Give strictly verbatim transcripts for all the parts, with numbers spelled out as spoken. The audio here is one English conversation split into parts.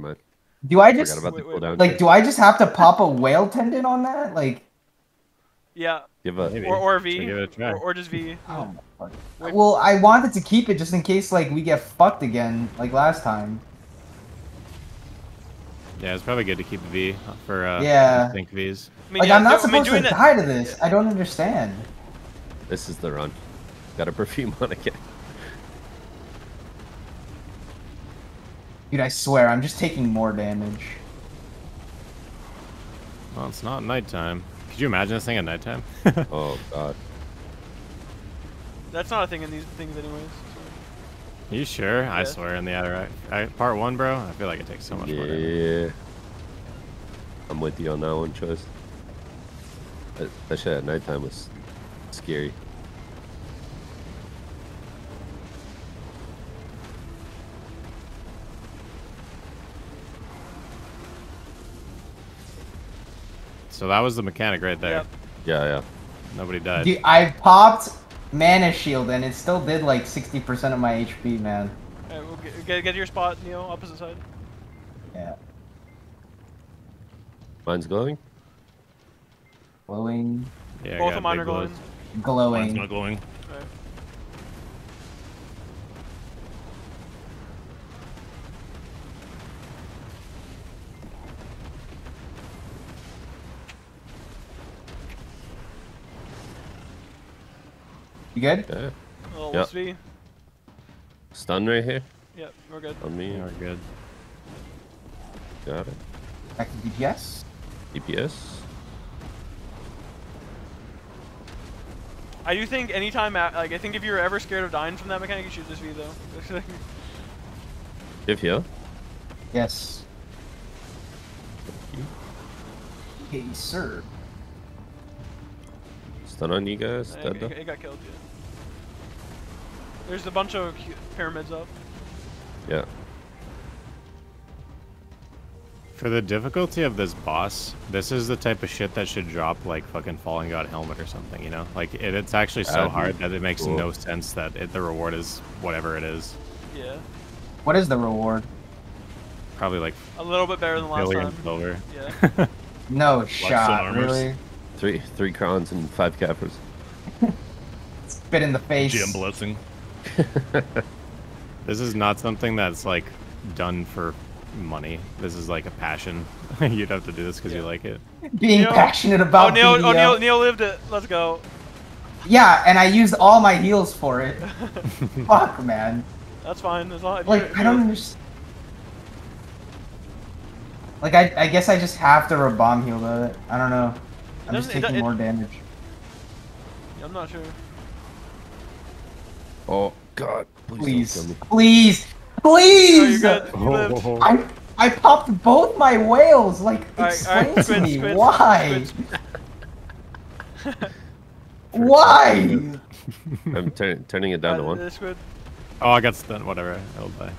much. Do I just about wait, wait, the like? Do I just have to pop a whale tendon on that? Like, yeah. Give a, or or V, give it a try. Or, or just V. Oh, my fuck. Well, I wanted to keep it just in case like we get fucked again, like last time. Yeah, it's probably good to keep a V for uh, yeah. think Vs. I mean, like yeah, I'm not no, supposed I mean, to die that... to this. I don't understand. This is the run. Got a perfume on again. Dude, I swear, I'm just taking more damage. Well, it's not nighttime. Could you imagine this thing at nighttime? Oh, God. That's not a thing in these things anyways. Are you sure? Yeah. I swear, in the outer I, I, part one, bro, I feel like it takes so much yeah. more damage. Yeah. I'm with you on that one, Choice. That, that shit at nighttime was scary. So that was the mechanic right there. Yep. Yeah, yeah. Nobody died. Dude, I popped Mana Shield and it still did like sixty percent of my H P, man. Alright, we'll get, get, get to your spot, Neo, opposite side. Yeah. Mine's glowing? Glowing. Yeah, both of mine are glowing. Glowing. Mine's not glowing. Alright. You good? Yeah. Oh, let's see. Stun right here? Yep, we're good. On me, we're good. Got it. Back to D P S? D P S? I do think anytime, like, I think if you're ever scared of dying from that mechanic, you should just be, though. If you? Yes. Hey, sir. Stun on you guys. It, it, it got killed, yeah. There's a bunch of pyramids up. Yeah. For the difficulty of this boss, this is the type of shit that should drop like fucking Falling God Helmet or something, you know? Like, it, it's actually so That'd hard that it makes cool. no sense that it, the reward is whatever it is. Yeah. What is the reward? Probably like... a little bit better than last time. Silver. Yeah. No shot, really? Three, three crowns and five cappers. Spit in the face. Gem blessing. This is not something that's like done for money. This is like a passion. You'd have to do this because yeah. you like it. Being Neo. passionate about. Oh, Neo, the, oh, Neo, uh... Neo lived it. Let's go. Yeah, and I used all my heals for it. Fuck, man. That's fine. As long, like I don't understand. Like I, I guess I just have to re-bomb heal it. I don't know. I'm just taking it, it, more damage. Yeah, I'm not sure. Oh God! Please, please, please! please. Oh, oh. I I popped both my whales. Like, all explain right, right, to me squid, why? Squid. Why? I'm turn, turning it down to one. Squid. Oh, I got stunned. Whatever. I'll die.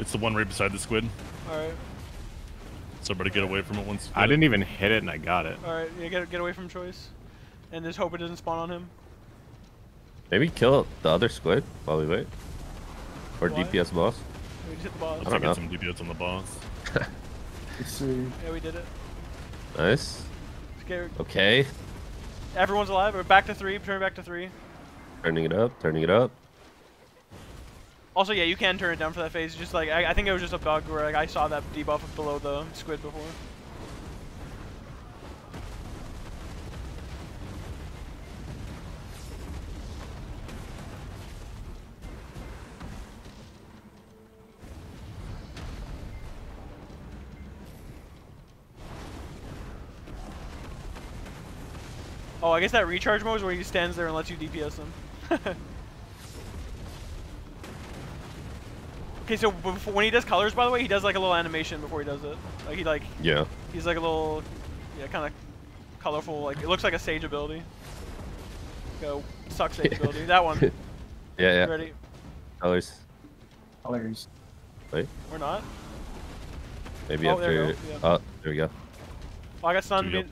It's the one right beside the squid. All right. Somebody get away from it once. I didn't even hit it and I got it. Alright, yeah, get, get away from Choice. And just hope it doesn't spawn on him. Maybe kill the other squid while we wait. Or Why? D P S boss. We just hit the boss. I, I don't know. Got some D P S on the boss. Let's see. Yeah, we did it. Nice. Scared. Okay. Everyone's alive. We're back to three. Turn back to three. Turning it up. Turning it up. Also, yeah, you can turn it down for that phase. Just like I, I think it was just a bug where like I saw that debuff below the squid before. Oh, I guess that recharge mode is where he stands there and lets you D P S him. Okay, so before, when he does colors, by the way, he does like a little animation before he does it. Like he like yeah, he's like a little yeah, kind of colorful. Like it looks like a Sage ability. Go suck Sage ability. That one. Yeah, yeah. You ready? Colors. Colors. Wait. Or not? Maybe oh, after. There yeah. Oh, there we go. Oh, I got stunned. Go.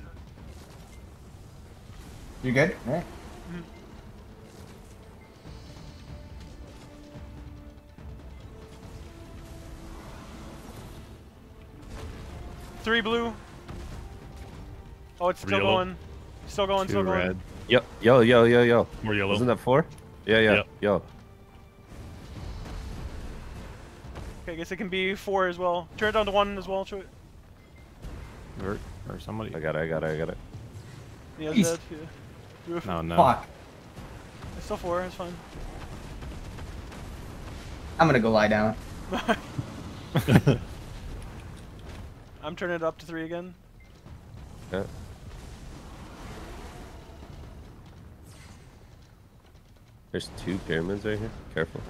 You good? All right. Three blue. Oh, it's still going. Still going, still going. Red. Yo, yo, yo, yo, yo. More yellow. Isn't that four? Yeah, yeah, yep. Yo. Okay, I guess it can be four as well. Turn it down to one as well. Or, or somebody. I got it, I got it, I got it. Yeah, that's yeah. No, no. Fuck. It's still four, it's fine. I'm gonna go lie down. I'm turning it up to three again. Yeah. There's two pyramids right here. Careful.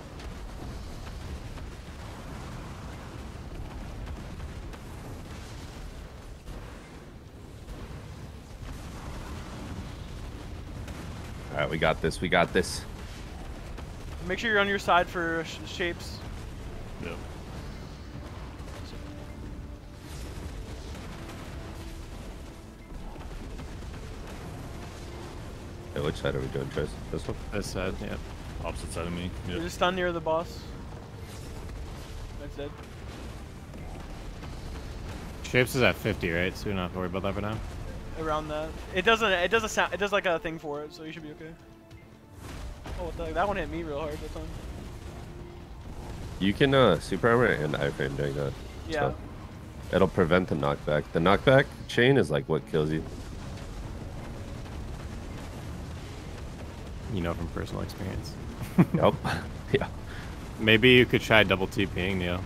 All right, we got this. We got this. Make sure you're on your side for sh shapes. Yep. No. Hey, which side are we doing, Trace? This one? This side, yeah. Opposite side of me. Yep. You're just down near the boss. That's it. Shapes is at fifty, right? So we don't have to worry about that for now. Around that. It doesn't. It does a sound. It does like a thing for it, so you should be okay. Oh, the, that one hit me real hard that time. You can uh, super armor and iframe during that. Yeah. So it'll prevent the knockback. The knockback chain is like what kills you. You know from personal experience. Nope. Yeah. Maybe you could try double TPing, Neil.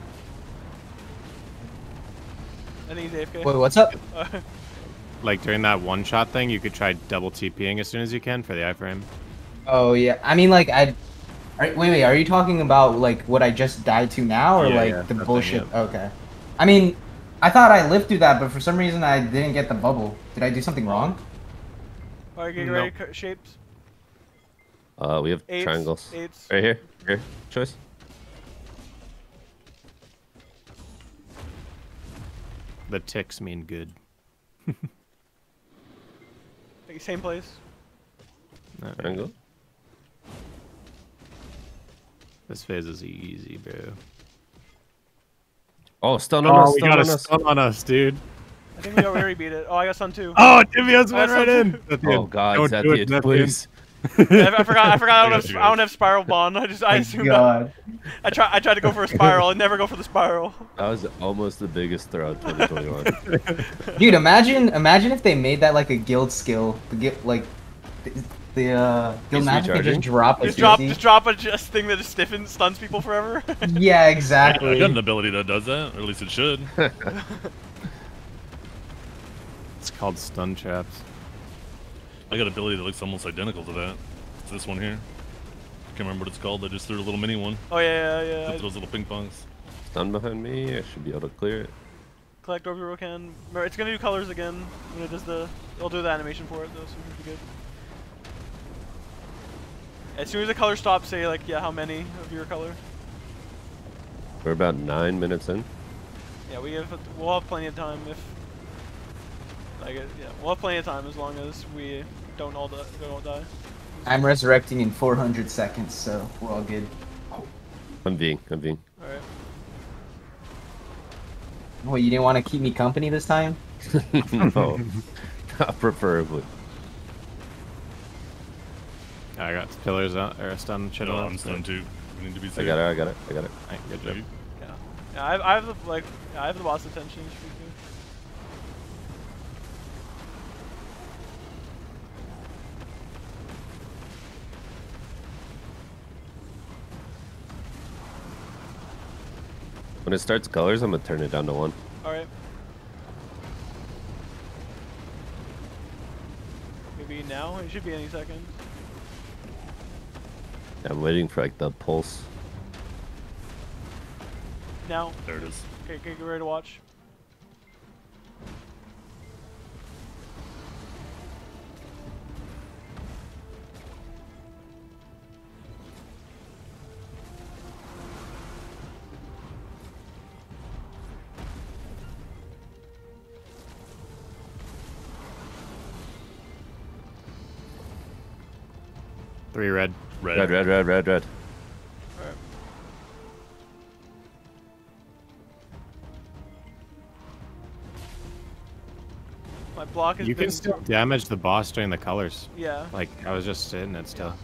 I think he's A F K. Wait, what's up? Like during that one shot thing, you could try double TPing as soon as you can for the iframe. Oh yeah, I mean like I. Wait, wait, are you talking about like what I just died to now, or yeah, like yeah, the bullshit? Thing, yeah. Okay. I mean, I thought I lived through that, but for some reason I didn't get the bubble. Did I do something wrong? All right, get nope. ready, cut shapes. Uh, we have eights, triangles. Eights. Right here. Here. Choice. The ticks mean good. Same place. No, triangle. This phase is easy, bro. Oh, stun on oh, us. Oh, we got a stun on us, dude. I think we already beat it. Oh, I got stun too. Oh, Divios went right in. Oh, God. Is that the edge, please? Yeah, I forgot. I forgot. I don't have. I don't have spiral bond. I just. I assumed. I, I tried. I tried to go for a spiral. I never go for the spiral. That was almost the biggest throw of twenty twenty-one. Dude, imagine. Imagine if they made that like a guild skill. The guild, like, the, the uh, guild magic could just drop. Just drop. Just drop a just thing that just stiffens, stuns people forever. Yeah, exactly. I've got an ability that does that, or at least it should. It's called stun traps. I got an ability that looks almost identical to that. It's this one here. I can't remember what it's called. I just threw a little mini one. Oh, yeah, yeah, yeah. I... Those little ping pongs. Stun behind me. I should be able to clear it. Collect orbital can. Remember, it's going to do colors again when it does the. It'll do the animation for it, though, so it should be good. As soon as the color stops, say, like, yeah, how many of your color? We're about nine minutes in. Yeah, we have, we'll have plenty of time if. I guess, yeah, we'll have plenty of time as long as we don't all, die, don't all die. I'm resurrecting in four hundred seconds, so we're all good. I'm being, I'm being. Alright. Well, you didn't want to keep me company this time? No. Not preferably. I got pillars out, or stun, shit on. No, I'm stunned too. I need to be safe. I got it, I got it, I got it. All right, good job. Yeah. Yeah, I have, I have the, like, I have the boss attention. When it starts colors, I'm gonna turn it down to one. Alright. Maybe now? It should be any second. I'm waiting for like the pulse. Now. There it is. Okay, okay, get ready to watch. Three red. Red. Red, red, red, red, red. All right. My block is. You been... can still damage the boss during the colors. Yeah. Like I was just sitting it still.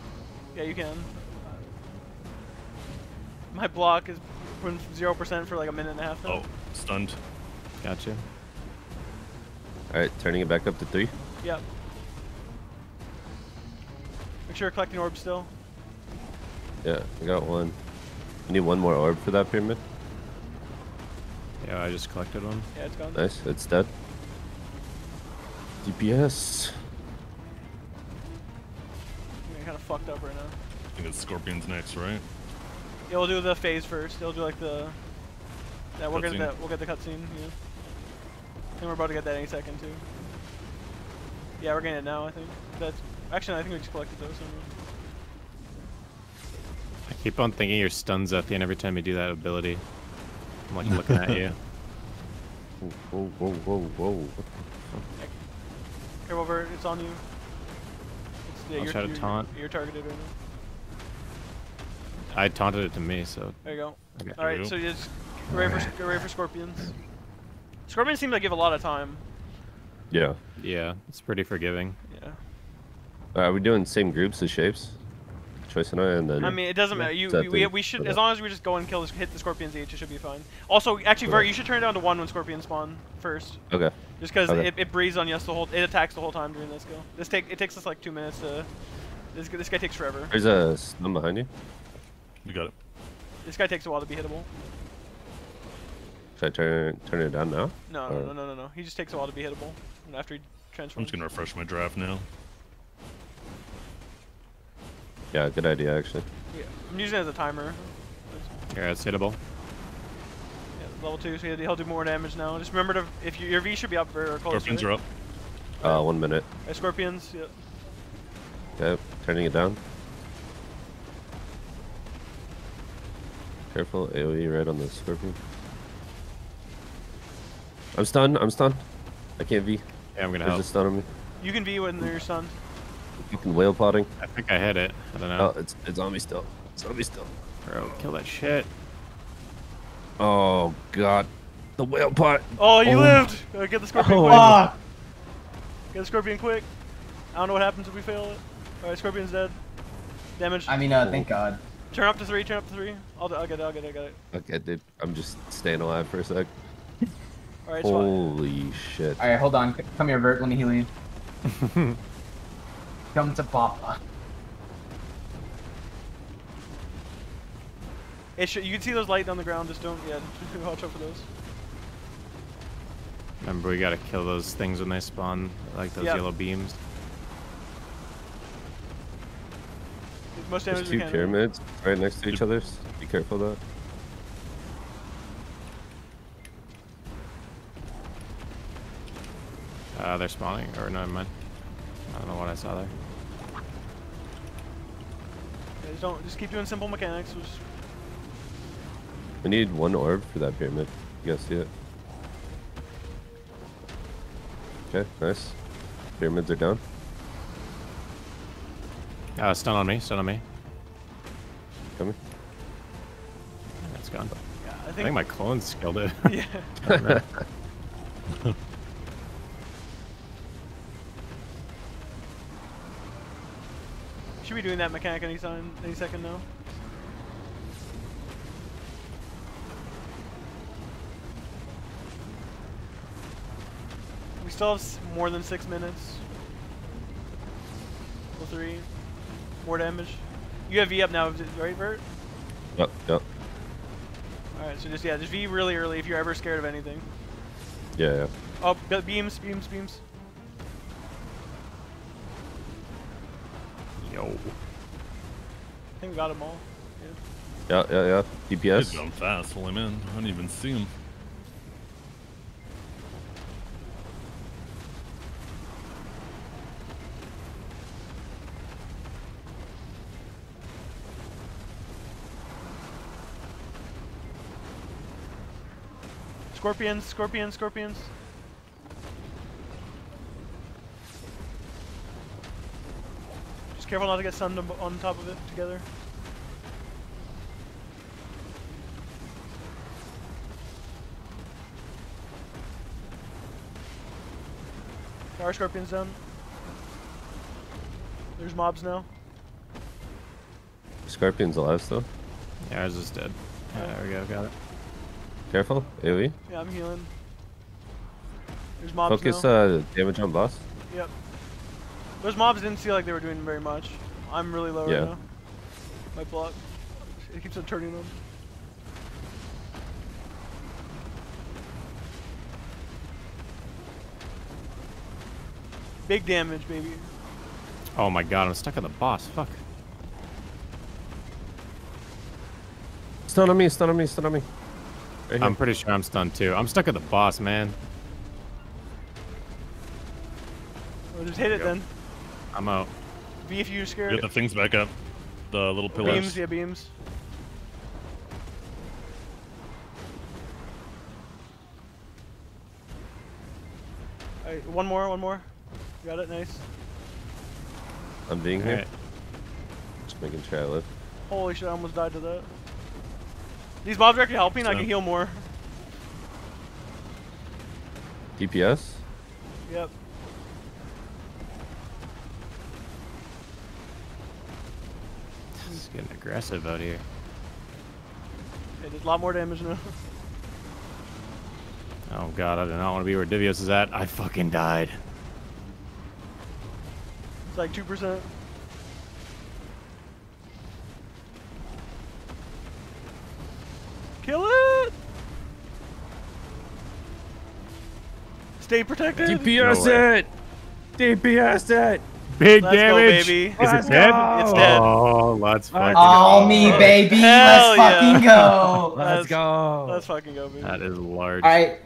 Yeah, yeah you can. My block has been zero percent for like a minute and a half now. Oh, stunned. Gotcha. All right, turning it back up to three. Yep. Make sure you're collecting orbs still. Yeah, I got one. I need one more orb for that pyramid. Yeah, I just collected one. Yeah, it's gone. Nice, it's dead. D P S. You're kind of fucked up right now. I think it's Scorpion's next, right? Yeah, we'll do the phase first. They'll do like the. Yeah, we'll get that. We'll get the cutscene. Yeah. I think we're about to get that any second too. Yeah, we're getting it now. I think that's actually. I think we just collected those. I keep on thinking your stun's up, and every time you do that ability, I'm like looking at you. Whoa, whoa, whoa, whoa, whoa! Here, over. It's on you. It's, yeah, I'll you're, try to you're, taunt. You're, you're targeted right now. I taunted it to me, so. There you go. Okay. All right, so you just get ready for, get ready for scorpions. Scorpions seem to give a lot of time. Yeah. Yeah, it's pretty forgiving. Yeah. Uh, are we doing same groups as shapes? Choice and I, and then. I mean, it doesn't yeah, matter. You, exactly. we, we should, as long as we just go and kill, hit the scorpions each, it should be fine. Also, actually, Vert, you should turn it down to one when scorpions spawn first. Okay. Just because okay. it, it breathes on you the whole, it attacks the whole time during this skill. This take, it takes us like two minutes to. This, this guy takes forever. There's a stun behind you. You got it. This guy takes a while to be hittable. Should I turn turn it down now? No, no, no, no, no, no. He just takes a while to be hittable. And after he transforms. I'm just gonna refresh my draft now. Yeah, good idea actually. Yeah, I'm using it as a timer. Yeah, it's hittable. Yeah, level two, so he'll do more damage now. Just remember to if you, your V should be up or close. Scorpions to it. Are up. Uh, right. One minute. Right, scorpions. Yep. Yep. Turning it down. Careful, AoE right on the scorpion. I'm stunned, I'm stunned. I can't V. Yeah, I'm gonna help. There's a stun on me. You can V when they're stunned. Fucking whale potting. I think I hit it. I don't know. Oh, it's, it's on me still. It's on me still. Bro, kill that shit. Oh, God. The whale pot. Oh, you oh. lived. Uh, get the scorpion oh, quick. Ah. Get the scorpion quick. I don't know what happens if we fail it. Alright, scorpion's dead. Damage. I mean, uh, thank God. Turn up to three, turn up to three. I'll, I'll get it, I'll get it, I'll get it. Okay, dude. I'm just staying alive for a sec. All right, holy shit. Alright, hold on. Come here, Vert. Let me heal you. Come to Papa. It should, you can see those lights on the ground. Just don't... Yeah, watch out for those. Remember, we gotta kill those things when they spawn. Like those yep. yellow beams. Most damage There's two we can. pyramids right next to each other. Be careful, though. Uh, they're spawning, or never mind. I don't know what I saw there. Yeah, just don't, just keep doing simple mechanics. Just... We need one orb for that pyramid. You guys see it? Okay, nice. Pyramids are down. Uh, stun on me, stun on me. Coming. That's gone. Yeah, I, think... I think my clone skilled it. Yeah. Should be doing that mechanic any time, any second now. We still have more than six minutes. Level three, more damage. You have V up now, right, Vert? Yep, yep. All right, so just yeah, just V really early if you're ever scared of anything. Yeah. yeah. Oh, beams, beams, beams. Yo. I think we got them all. Yeah, yeah, yeah. yeah. D P S. He's going fast while I'm in. I don't even see him. Scorpions, scorpions, scorpions. Careful not to get sunned on top of it together. Our scorpion's down. There's mobs now. Scorpion's alive still. Yeah, ours is dead. Yeah, there we go, got it. Careful, AoE. Yeah, I'm healing. There's mobs Focus now. uh, damage on boss. Yep. Those mobs didn't feel like they were doing very much. I'm really low yeah. right now. My block. It keeps on turning them. Big damage, baby. Oh my god, I'm stuck on the boss. Fuck. Stun on me, stun on me, stun on me. Right I'm pretty sure I'm stunned too. I'm stuck at the boss, man. Well, just hit it then. I'm out. V if you're scared. Get the things back up. The little pillars. Beams, yeah, beams. Alright, one more, one more. Got it, nice. I'm being All here. Right. Just making sure I live. Holy shit, I almost died to that. These mobs are actually helping, I can heal more. D P S? Yep. This is getting aggressive out here. Okay, there's a lot more damage now. Oh god, I do not want to be where Divios is at. I fucking died. It's like two percent. Kill it! Stay protected! D P S no it! D P S it! Big let's damage! Go, baby. Is let's it dead? Go. It's dead. Oh, let's fucking all go. me, baby! Hell let's yeah. fucking go! Let's, let's go! Let's fucking go, baby. That is large. All right.